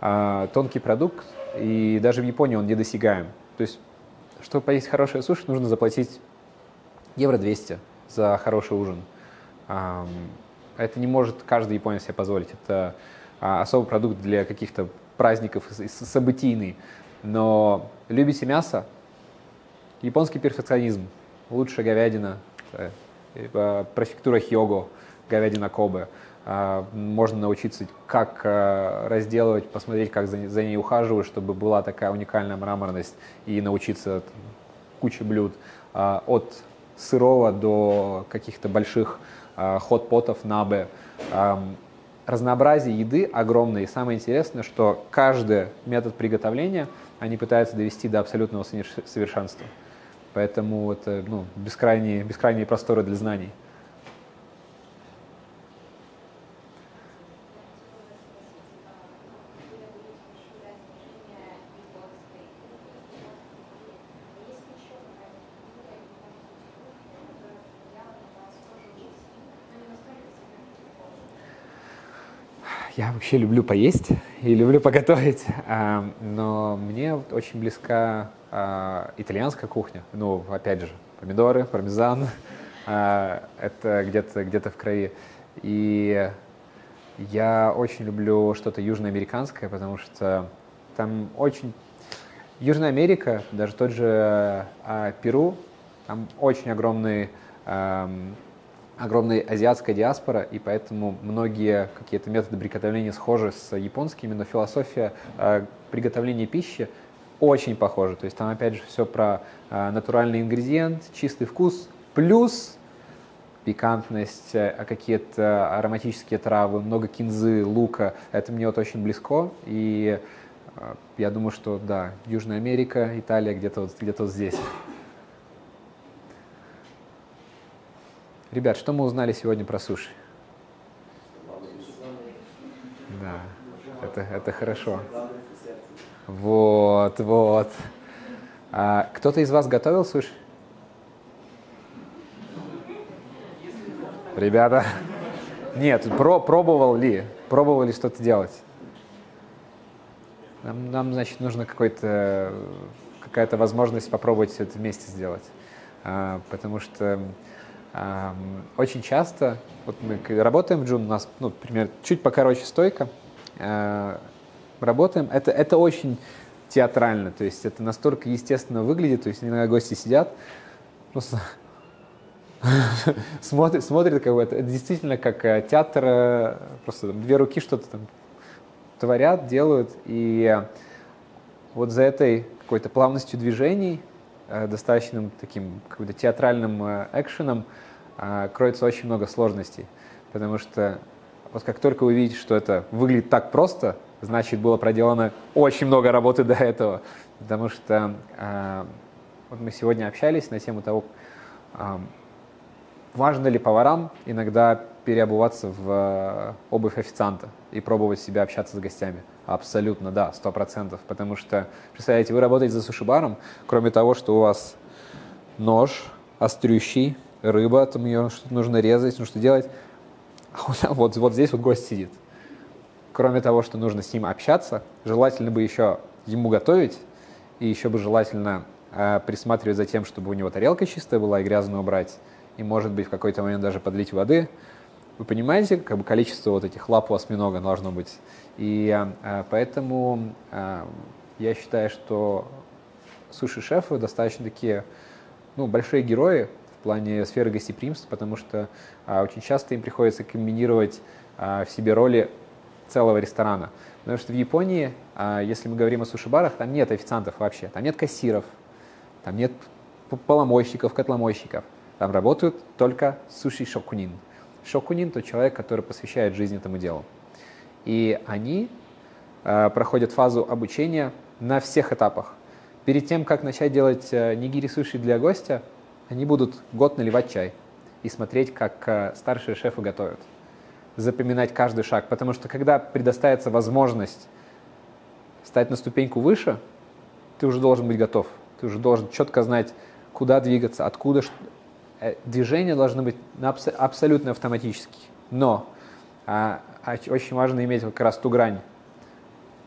э, тонкий продукт, и даже в Японии он недосягаем. То есть, чтобы поесть хорошее суши, нужно заплатить евро двести за хороший ужин. Э, это не может каждый японец себе позволить. Это особый продукт для каких-то праздников, событийный. Но любите мясо? Японский перфекционизм. Лучшая говядина, префектура Хьёго, говядина Кобе. Можно научиться, как разделывать, посмотреть, как за ней ухаживают, чтобы была такая уникальная мраморность, и научиться куче блюд. От сырого до каких-то больших хот-потов, набе. Разнообразие еды огромное, и самое интересное, что каждый метод приготовления они пытаются довести до абсолютного совершенства. Поэтому это, ну, бескрайние, бескрайние просторы для знаний. Я вообще люблю поесть и люблю поготовить, но мне очень близка итальянская кухня. Ну, опять же, помидоры, пармезан, это где-то где-то в крови. И я очень люблю что-то южноамериканское, потому что там очень... Южная Америка, даже тот же Перу, там очень огромный... огромная азиатская диаспора, и поэтому многие какие-то методы приготовления схожи с японскими, но философия э, приготовления пищи очень похожа. То есть там, опять же, все про э, натуральный ингредиент, чистый вкус, плюс пикантность, э, какие-то ароматические травы, много кинзы, лука. Это мне вот очень близко, и э, я думаю, что да, Южная Америка, Италия где-то вот, где-то вот здесь. Ребят, что мы узнали сегодня про суши? Да, это, это хорошо. Вот, вот. А, кто-то из вас готовил суши? Ребята, Нет, про пробовал ли, пробовал ли что-то делать. Нам, нам значит, нужна какой-то, какая-то возможность попробовать все это вместе сделать. А, потому что а, очень часто, вот мы работаем в Джун, у нас, ну, например, чуть покороче стойка, а, работаем, это, это очень театрально, то есть это настолько естественно выглядит, то есть иногда гости сидят, просто смотрят, смотрят как бы, это действительно как театр, просто там, две руки что-то там творят, делают, и вот за этой какой-то плавностью движений, достаточным таким каким-то театральным экшеном кроется очень много сложностей, потому что вот как только вы видите, что это выглядит так просто, значит, было проделано очень много работы до этого, потому что э, вот мы сегодня общались на тему того, э, важно ли поварам иногда переобуваться в э, обувь официанта и пробовать себя общаться с гостями. Абсолютно, да, сто процентов, потому что, представляете, вы работаете за сушибаром, кроме того, что у вас нож острющий, рыба, там ее что-то нужно резать, ну что делать, а вот, вот здесь вот гость сидит. Кроме того, что нужно с ним общаться, желательно бы еще ему готовить, и еще бы желательно э, присматривать за тем, чтобы у него тарелка чистая была и грязную убрать, и, может быть, в какой-то момент даже подлить воды. Вы понимаете, как бы количество вот этих лап у осьминога должно быть. И э, поэтому э, я считаю, что суши-шефы достаточно такие, ну, большие герои в плане сферы гостеприимства, потому что э, очень часто им приходится комбинировать э, в себе роли целого ресторана. Потому что в Японии, если мы говорим о суши-барах, там нет официантов вообще, там нет кассиров, там нет поломойщиков, котломойщиков. Там работают только суши-шокунин. Шокунин – тот человек, который посвящает жизнь этому делу. И они проходят фазу обучения на всех этапах. Перед тем, как начать делать нигири-суши для гостя, они будут год наливать чай и смотреть, как старшие шефы готовят. Запоминать каждый шаг, потому что когда предоставится возможность стать на ступеньку выше, ты уже должен быть готов, ты уже должен четко знать, куда двигаться, откуда. Движения должны быть абсолютно автоматически, но а, очень важно иметь как раз ту грань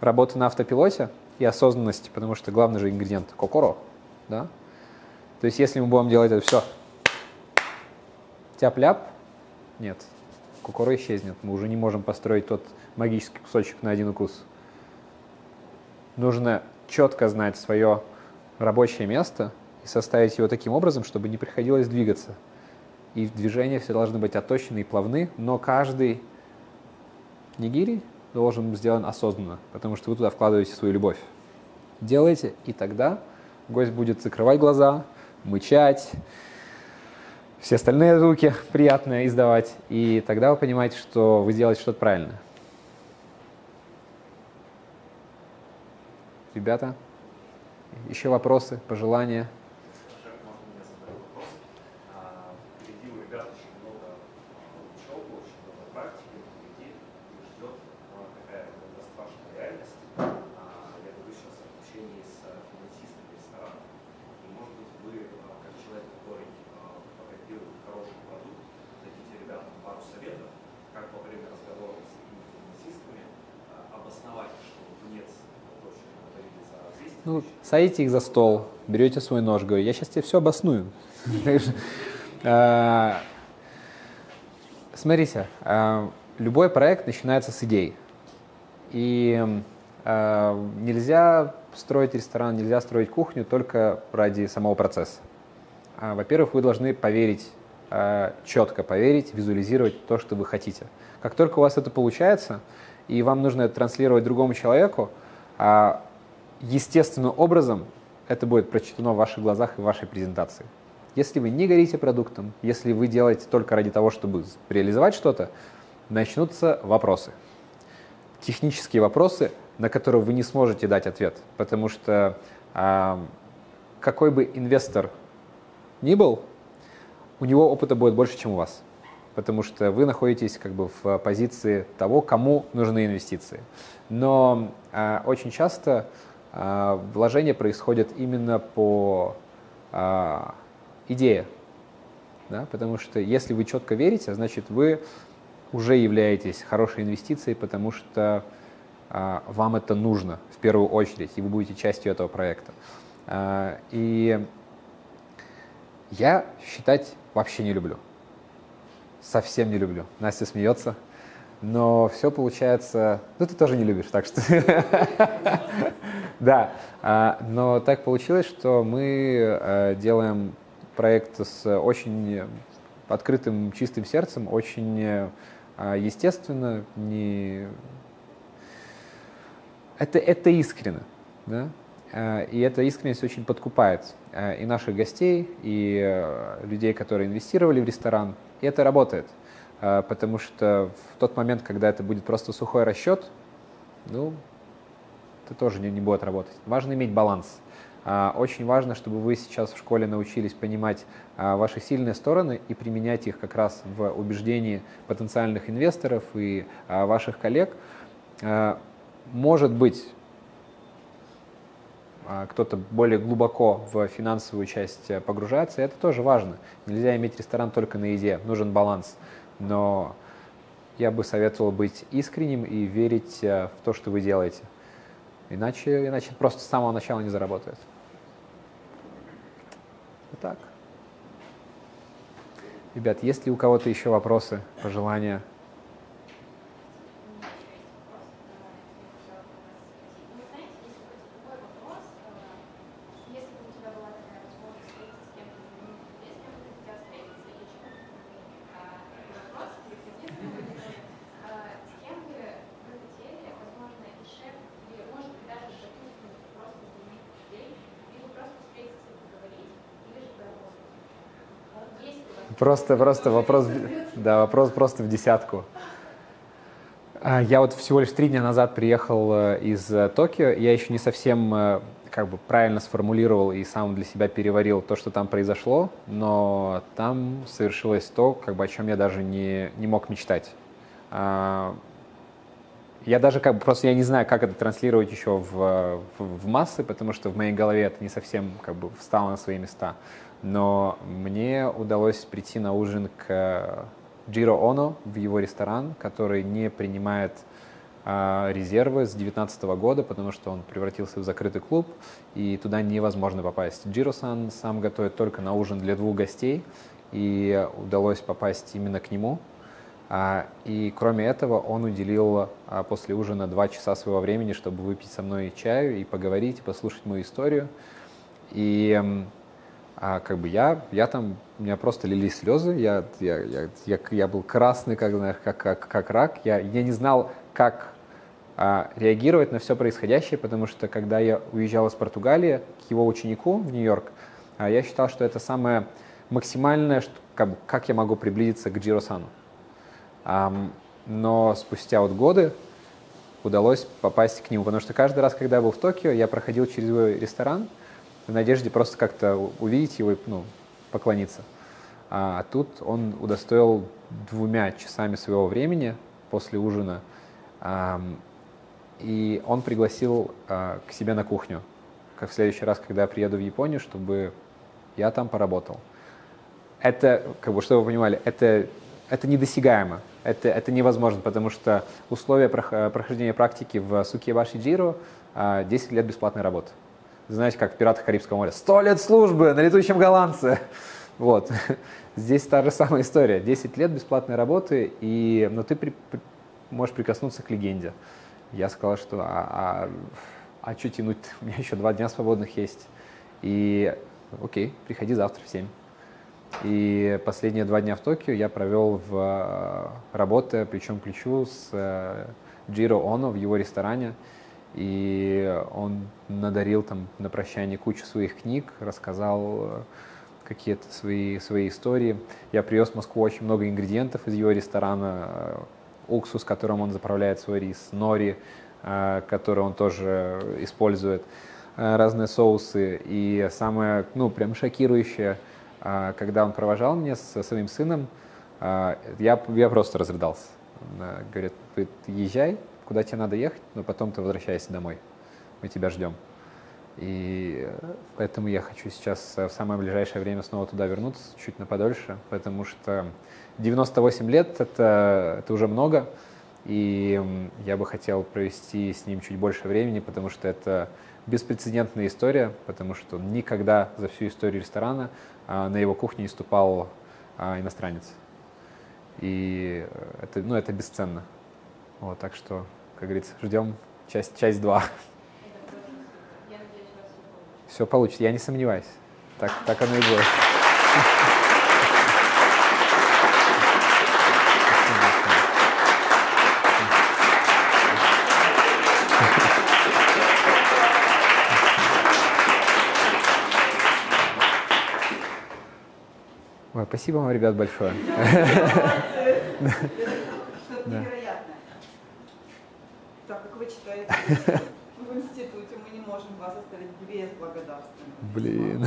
работы на автопилоте и осознанности, потому что главный же ингредиент – кокоро, да? То есть если мы будем делать это все тяп-ляп, нет, кокоро исчезнет, мы уже не можем построить тот магический кусочек на один укус. Нужно четко знать свое рабочее место и составить его таким образом, чтобы не приходилось двигаться. И движения все должны быть отточены и плавны, но каждый нигири должен быть сделан осознанно, потому что вы туда вкладываете свою любовь. Делайте, и тогда гость будет закрывать глаза, мычать, все остальные звуки приятные издавать, и тогда вы понимаете, что вы делаете что-то правильно. Ребята, еще вопросы, пожелания? Садите их за стол, берете свой нож, говорю, я сейчас тебе все обосную. Смотрите, любой проект начинается с идей. И нельзя строить ресторан, нельзя строить кухню только ради самого процесса. Во-первых, вы должны поверить, четко поверить, визуализировать то, что вы хотите. Как только у вас это получается, и вам нужно это транслировать другому человеку, естественным образом это будет прочитано в ваших глазах и в вашей презентации. Если вы не горите продуктом, если вы делаете только ради того, чтобы реализовать что-то, начнутся вопросы. Технические вопросы, на которые вы не сможете дать ответ. Потому что э, какой бы инвестор ни был, у него опыта будет больше, чем у вас. Потому что вы находитесь как бы в позиции того, кому нужны инвестиции. Но э, очень часто вложение происходит именно по а, идее, да? Потому что если вы четко верите, значит вы уже являетесь хорошей инвестицией, потому что а, вам это нужно в первую очередь, и вы будете частью этого проекта. А, и я считать вообще не люблю. Совсем не люблю. Настя смеется, но все получается... Ну, ты тоже не любишь, так что... Да, но так получилось, что мы делаем проект с очень открытым, чистым сердцем, очень естественно, не... Это, это искренно, да? И эта искренность очень подкупает и наших гостей, и людей, которые инвестировали в ресторан. И это работает, потому что в тот момент, когда это будет просто сухой расчет, ну, это тоже не, не будет работать. Важно иметь баланс. Очень важно, чтобы вы сейчас в школе научились понимать ваши сильные стороны и применять их как раз в убеждении потенциальных инвесторов и ваших коллег. Может быть, кто-то более глубоко в финансовую часть погружается, и это тоже важно. Нельзя иметь ресторан только на еде, нужен баланс. Но я бы советовал быть искренним и верить в то, что вы делаете. Иначе, иначе просто с самого начала не заработает. Вот так. Ребят, есть ли у кого-то еще вопросы, пожелания? Просто, просто вопрос, да, вопрос просто в десятку. Я вот всего лишь три дня назад приехал из Токио. Я еще не совсем как бы правильно сформулировал и сам для себя переварил то, что там произошло, но там совершилось то, как бы, о чем я даже не, не мог мечтать. Я даже как бы просто я не знаю, как это транслировать еще в, в, в массы, потому что в моей голове это не совсем как бы встало на свои места. Но мне удалось прийти на ужин к Джиро Оно в его ресторан, который не принимает э, резервы с две тысячи девятнадцатого года, потому что он превратился в закрытый клуб, и туда невозможно попасть. Джиро-сан сам готовит только на ужин для двух гостей, и удалось попасть именно к нему. А, и кроме этого он уделил а, после ужина два часа своего времени, чтобы выпить со мной чаю и поговорить, и послушать мою историю. И... А как бы я, я там, у меня просто лились слезы, я, я, я, я, я был красный, как, знаешь, как, как, как рак, я, я не знал, как а, реагировать на все происходящее, потому что, когда я уезжал из Португалии к его ученику в Нью-Йорк, а, я считал, что это самое максимальное, что, как, как я могу приблизиться к Джиро-сану. А, но спустя вот годы удалось попасть к нему, потому что каждый раз, когда я был в Токио, я проходил через его ресторан, в надежде просто как-то увидеть его и, ну, поклониться. А тут он удостоил двумя часами своего времени после ужина, и он пригласил к себе на кухню, как в следующий раз, когда я приеду в Японию, чтобы я там поработал. Это, как бы, чтобы вы понимали, это, это недосягаемо, это, это невозможно, потому что условия прохождения практики в Сукебаши-Джиро десять лет бесплатной работы. Знаете, как в «Пиратах Карибского моря»? Сто лет службы на летучем голландце! Вот. Здесь та же самая история. десять лет бесплатной работы, и... но ты при... можешь прикоснуться к легенде. Я сказал, что а, а... а что тянуть? У меня еще два дня свободных есть. И окей, приходи завтра в семь. И последние два дня в Токио я провел в работе плечом к плечу с Джиро Оно в его ресторане. И он надарил там на прощание кучу своих книг, рассказал какие-то свои, свои истории. Я привез в Москву очень много ингредиентов из его ресторана. Уксус, которым он заправляет свой рис, нори, который он тоже использует, разные соусы. И самое, ну, прям шокирующее, когда он провожал меня со своим сыном, я, я просто разрыдался. Говорит, езжай, куда тебе надо ехать, но потом ты возвращайся домой, мы тебя ждем. И поэтому я хочу сейчас в самое ближайшее время снова туда вернуться, чуть на подольше, потому что девяносто восемь лет это, это уже много, и я бы хотел провести с ним чуть больше времени, потому что это беспрецедентная история, потому что он никогда за всю историю ресторана на его кухне не ступал иностранец. И это, ну, это бесценно. Вот, так что, как говорится, ждем часть, часть два. Все получится, я не сомневаюсь. Так, так оно и будет. Ой, спасибо вам, ребят, большое. Что-то невероятное. Так, как вы читаете? В институте мы не можем вас оставить без благодарственного. Блин.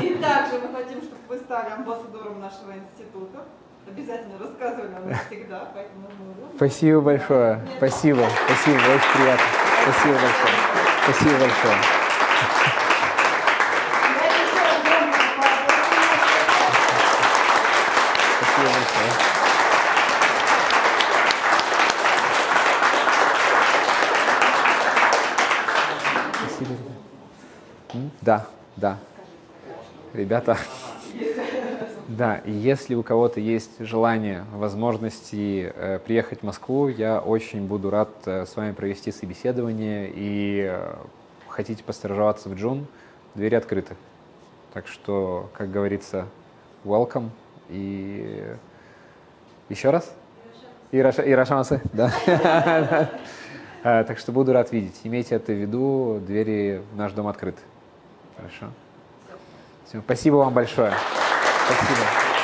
И также мы хотим, чтобы вы стали амбассадором нашего института. Обязательно рассказывай нам всегда. Поэтому мы... Спасибо большое. Нет. Спасибо. Спасибо. Очень приятно. Спасибо большое. Спасибо большое. Спасибо большое. Да, да, ребята, да, если у кого-то есть желание, возможности э, приехать в Москву, я очень буду рад э, с вами провести собеседование, и э, хотите постажироваться в Джун, двери открыты, так что, как говорится, welcome, и еще раз, Ирошамасэй, да, так что буду рад видеть, имейте это в виду, двери в наш дом открыты. Хорошо. Все. Спасибо вам большое. Спасибо.